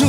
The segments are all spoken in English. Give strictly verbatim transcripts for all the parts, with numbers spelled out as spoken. Shai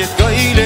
e kajle